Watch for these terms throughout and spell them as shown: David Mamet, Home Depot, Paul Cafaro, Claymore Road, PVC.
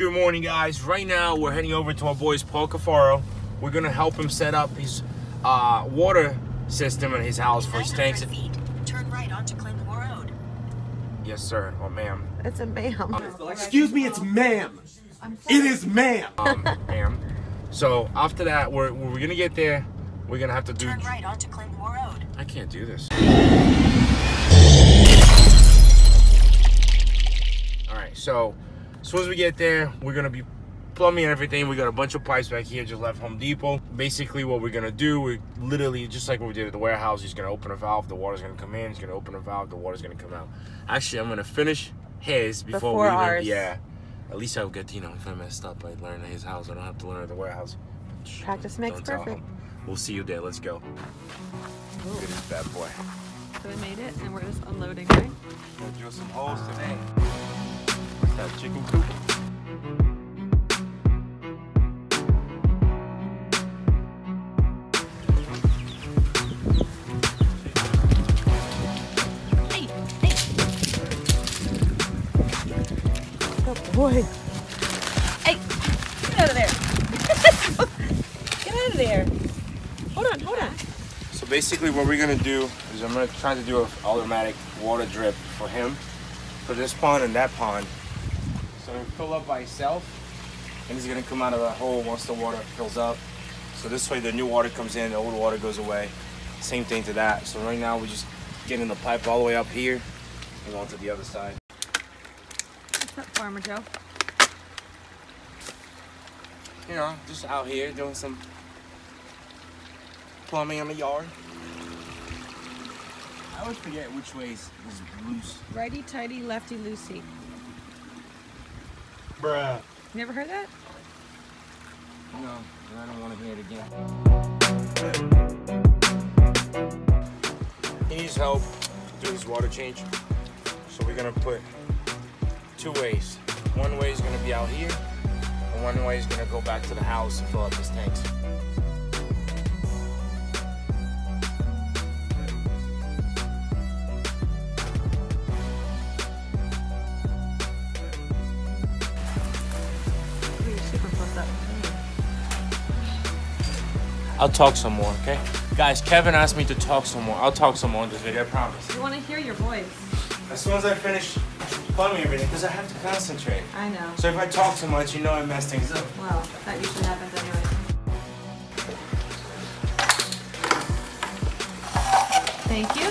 Good morning, guys. Right now we're heading over to our boys Paul Cafaro. We're gonna help him set up his water system in his house for his tanks. Turn right onto Claymore Road. Yes, sir. Or ma'am. It's a ma'am. Excuse me, it's ma'am. It is ma'am. Ma'am. So after that, we're gonna get there. We're gonna have to do. Turn right onto Claymore Road. I can't do this. All right. So as soon as we get there, we're gonna be plumbing and everything. We got a bunch of pipes back here, just left Home Depot. Basically what we're gonna do, we're literally just like what we did at the warehouse. He's gonna open a valve, the water's gonna come in. He's gonna open a valve, the water's gonna come out. Actually, I'm gonna finish his before we ours. Yeah, at least I'll get, you know, if I messed up, I learn at his house. I don't have to learn at the warehouse. Practice makes perfect. We'll see you there. Let's go. Ooh. Look at this bad boy. So we made it and we're just unloading, right? We'll drill some holes today. What's that chicken coop? Hey, hey. Good boy. Hey, get out of there. Get out of there. Hold on, hold on. So basically what we're going to do is I'm going to try to do an automatic water drip for him, for this pond and that pond. So it'll fill up by itself, and it's going to come out of that hole once the water fills up. So this way the new water comes in, the old water goes away. Same thing to that. So right now we're just getting the pipe all the way up here and onto the other side. What's up, Farmer Joe? You know, just out here doing some plumbing in the yard. I always forget which way is loose. Righty tighty, lefty loosey. Bruh. Never heard that? No, I don't want to hear it again. He needs help do his water change. So we're gonna put two ways. One way is gonna be out here, and one way is gonna go back to the house and fill up his tanks. I'll talk some more, okay? Guys, Kevin asked me to talk some more. I'll talk some more in this video, I promise. You want to hear your voice. As soon as I finish plumbing everything, because I have to concentrate. I know. So if I talk too much, you know I mess things up. Well, that usually happens anyway. Thank you.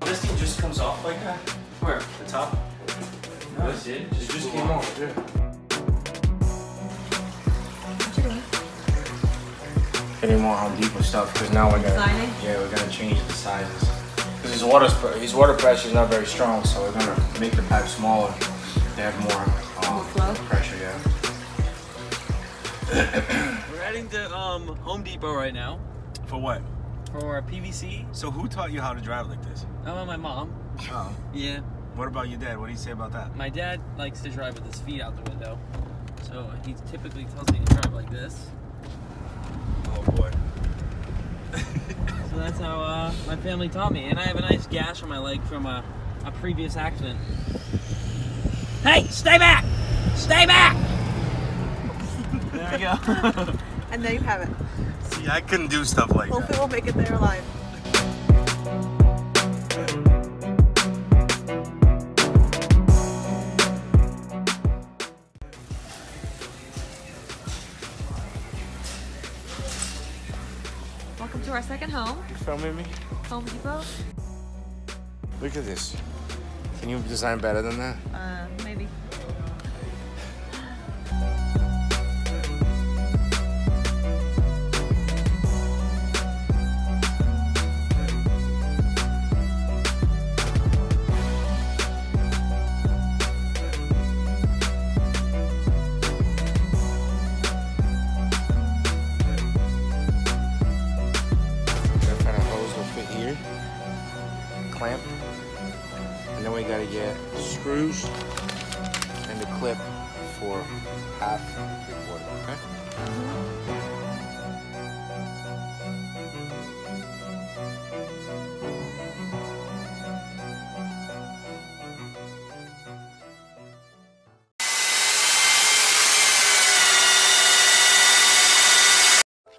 This thing just comes off like that? Where? The top? No, it did. It just came off, yeah. Getting more Home Depot stuff because now we're gonna we're gonna change the sizes because his water pressure is not very strong, so we're gonna make the pipe smaller to have more flow pressure. Yeah. We're heading to Home Depot right now. For what? For PVC. So who taught you how to drive like this? Oh, my mom. Oh. Yeah. What about your dad? What do you say about that? My dad likes to drive with his feet out the window, so he typically tells me to drive like this. Oh boy. So that's how my family taught me, and I have a nice gash on my leg from a previous accident. Hey, stay back! Stay back! There we go. And there you have it. See, I couldn't do stuff like that. Hopefully we'll make it there alive. Welcome to our second home. You filming me? Home Depot. Look at this. Can you design better than that? Maybe. Clamp, and then we gotta get screws and the clip for half the quarter, okay? Mm-hmm.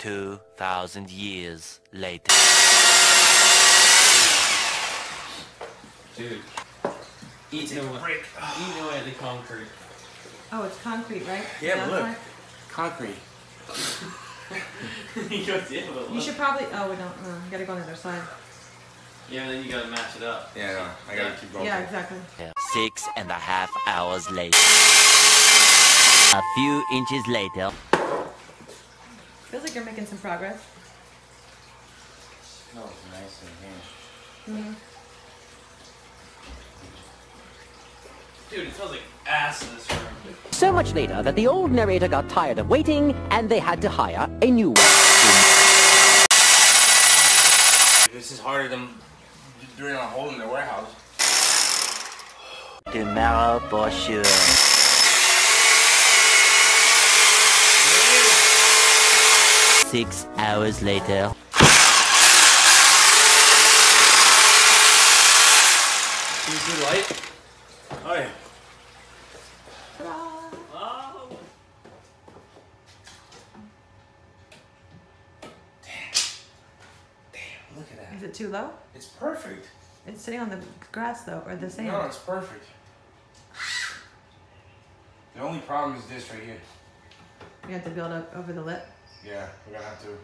2,000 years later. Dude, eating away at the concrete. Oh, it's concrete, right? Yeah, but look. Like? Concrete. You should probably, oh, we don't, you gotta go on the other side. Yeah, and then you gotta match it up. Yeah, no, I gotta keep going. Yeah, exactly. 6.5 hours later. A few inches later. Feels like you're making some progress. It smells nice in here. Mm-hmm. Dude, it smells like ass in this room. So much later that the old narrator got tired of waiting and they had to hire a new one. This is harder than doing a hole in the warehouse. Tomorrow for sure. Hey. 6 hours later. Can you see the light? Oh yeah. Oh. Damn, look at that. Is it too low? It's perfect. It's sitting on the grass though, or the sand. No, it's perfect. The only problem is this right here. You have to build up over the lip? Yeah, we're gonna have to.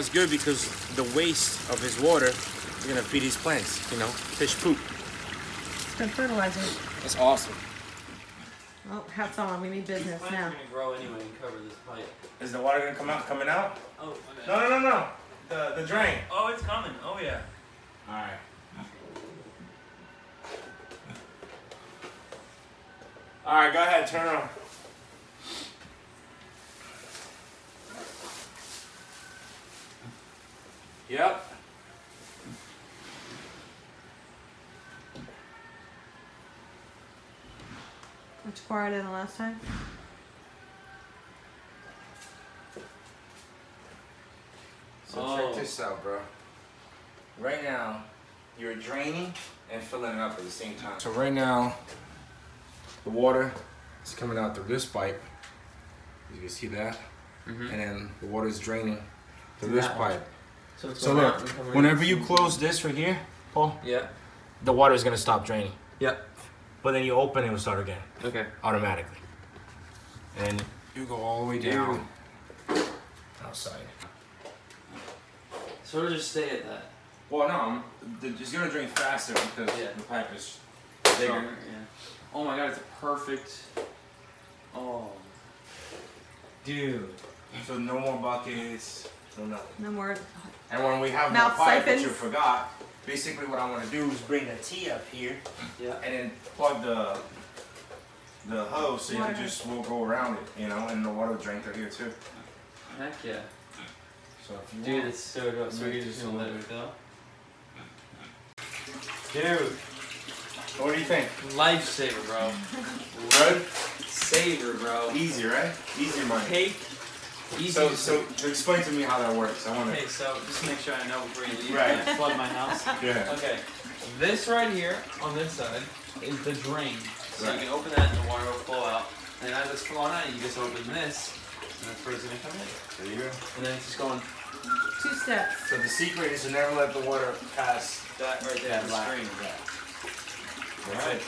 It's good because the waste of his water is gonna feed his plants, you know, fish poop. It's been fertilizer. That's awesome. Oh, hats on, we need business now. The plant's gonna grow anyway and cover this pipe. Is the water gonna come out? Coming out? Oh, okay. No, no, no, no. The drain. Oh, it's coming. Oh, yeah. All right. All right, go ahead, turn around. Yep. Which bar I did the last time? So check this out, bro. Right now, you're draining and filling it up at the same time. So right now, the water is coming out through this pipe. You can see that? Mm-hmm. And then the water is draining through this pipe. So look, whenever you close this right here, Paul, the water is going to stop draining. Yep. But then you open it, it will start again. Okay. Automatically. And you go all the way down outside. So it'll just stay at that? Well, no, it's going to drain faster because the pipe is bigger. Stronger, yeah. Oh my God, it's perfect. Oh. Dude. So no more buckets. No more. And when we have the pipe that you forgot, basically what I want to do is bring the T up here, and then plug the hose so you just will go around it, you know, and the water will drain through here too. Heck yeah. So if you want, it's so dope. So you're just gonna let it go. Dude, what do you think? Lifesaver, bro. Lifesaver, bro. Easy, right? Easy money. Cake. Easy. So explain to me how that works. I want to. Okay, so just make sure I know before you leave. Right. I flood my house. Yeah. Okay. This right here on this side is the drain. So you can open that and the water will flow out. And as it's flowing out, you just open this, and that's where it's gonna come in. There you go. And then it's just going. 2 steps. So the secret is to never let the water pass that right there. The stream. Right.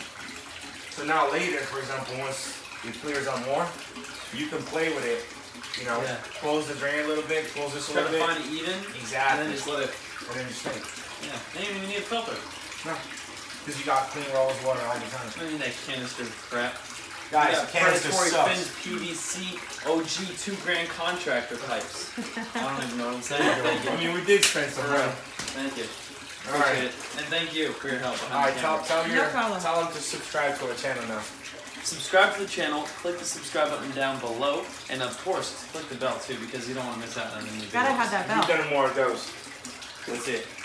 So now later, for example, once it clears up more, you can play with it. You know, yeah. Close the drain a little bit, close this a little bit. Try to find it even. Exactly. And then just let it. And then just take. Yeah. They don't even need a filter. No. Because you got clean rolls of water all the time. I need that canister crap. Guys, canister sucks. PVC OG 2 grand contractor pipes. I don't even know what I'm saying. I mean, we did spend some money. Thank you. All right. And thank you for your help. All right, tell them to subscribe to our channel now. Subscribe to the channel, click the subscribe button down below, and of course, click the bell too because you don't want to miss out on any videos. Gotta have that bell. We've done more of those. That's it.